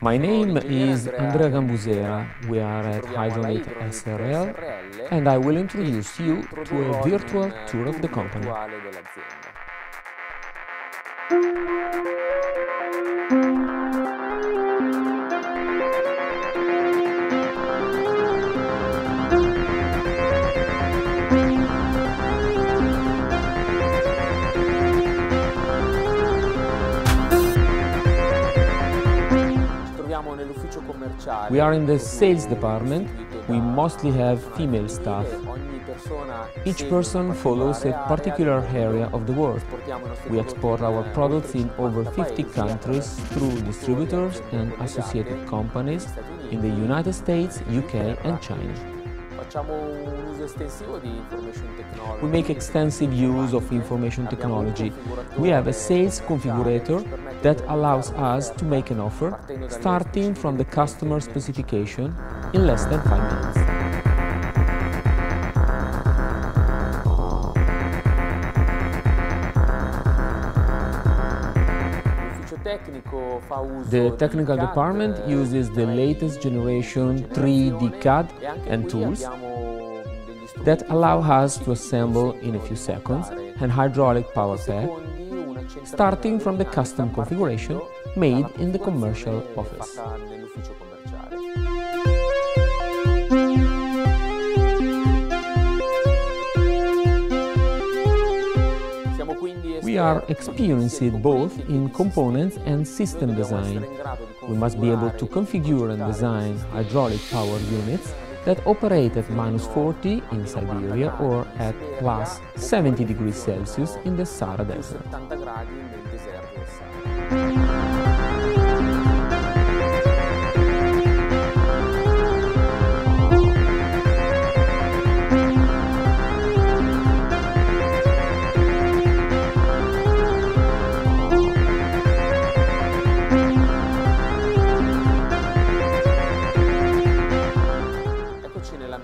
My name is Andrea Gambusera, we are at Hydronit SRL, and I will introduce you to a virtual tour of the company. We are in the sales department, we mostly have female staff. Each person follows a particular area of the world. We export our products in over 50 countries through distributors and associated companies in the United States, UK and China. We make extensive use of information technology. We have a sales configurator that allows us to make an offer starting from the customer specification in less than 5 minutes. The technical department uses the latest generation 3D CAD and tools that allow us to assemble in a few seconds an hydraulic power pack, starting from the custom configuration made in the commercial office. We are experienced both in components and system design. We must be able to configure and design hydraulic power units that operate at -40 in Siberia or at +70 degrees Celsius in the Sahara Desert.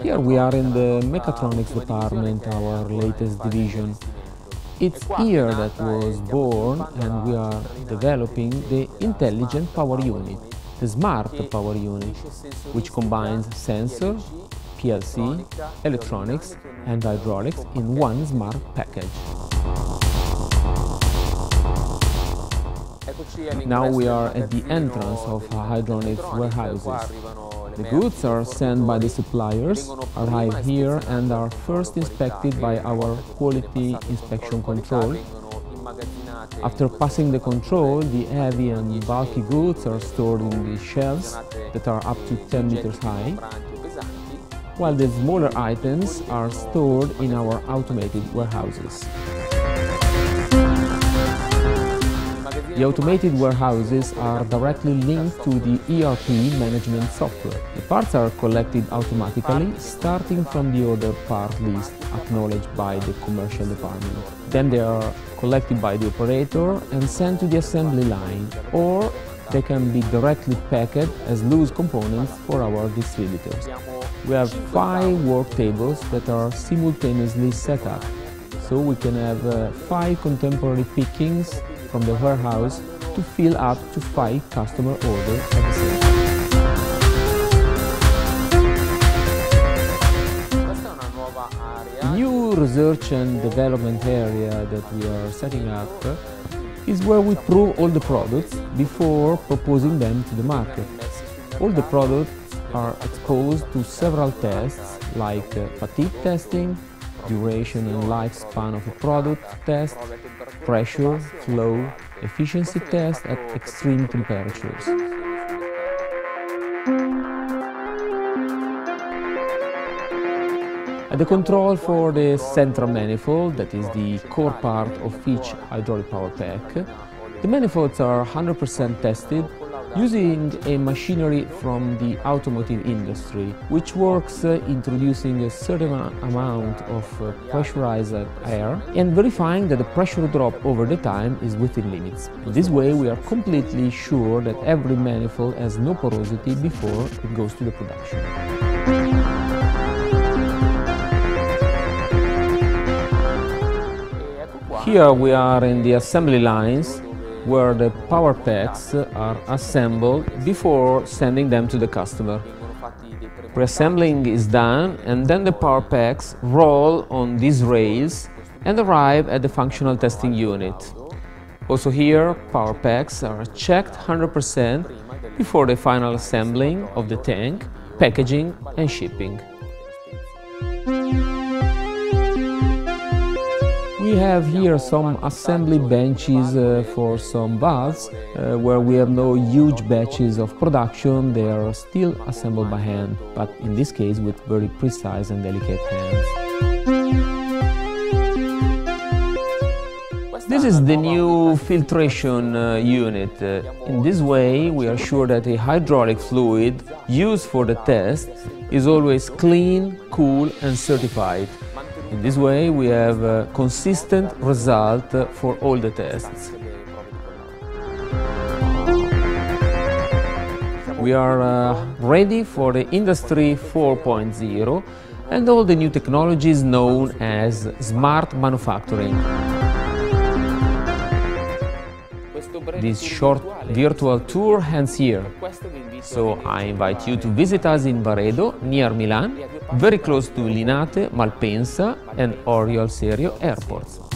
Here we are in the mechatronics department, our latest division. It's here that was born and we are developing the intelligent power unit, the smart power unit, which combines sensor, PLC, electronics and hydraulics in one smart package. Now we are at the entrance of Hydronit warehouses. The goods are sent by the suppliers, arrive here and are first inspected by our quality inspection control. After passing the control, the heavy and bulky goods are stored in the shelves that are up to 10 meters high, while the smaller items are stored in our automated warehouses. The automated warehouses are directly linked to the ERP management software. The parts are collected automatically, starting from the order part list acknowledged by the commercial department. Then they are collected by the operator and sent to the assembly line, or they can be directly packed as loose components for our distributors. We have 5 work tables that are simultaneously set up, so we can have 5 contemporary pickings from the warehouse to fill up to 5 customer orders at the same time. The new research and development area that we are setting up is where we prove all the products before proposing them to the market. All the products are exposed to several tests like fatigue testing, duration and lifespan of a product test, pressure, flow, efficiency test at extreme temperatures. At the control for the central manifold, that is the core part of each hydraulic power pack, the manifolds are 100% tested using a machinery from the automotive industry, which works introducing a certain amount of pressurized air and verifying that the pressure drop over the time is within limits. In this way we are completely sure that every manifold has no porosity before it goes to the production. Here we are in the assembly lines, where the power packs are assembled before sending them to the customer. Pre-assembling is done and then the power packs roll on these rails and arrive at the functional testing unit. Also here, power packs are checked 100% before the final assembling of the tank, packaging and shipping. We have here some assembly benches for some baths where we have no huge batches of production, they are still assembled by hand, but in this case with very precise and delicate hands. This is the new filtration unit. In this way we are sure that the hydraulic fluid used for the test is always clean, cool and certified. In this way, we have a consistent result for all the tests. We are ready for the Industry 4.0 and all the new technologies known as smart manufacturing. This short virtual tour ends here, so I invite you to visit us in Varedo, near Milan, very close to Linate, Malpensa and Orio al Serio airports.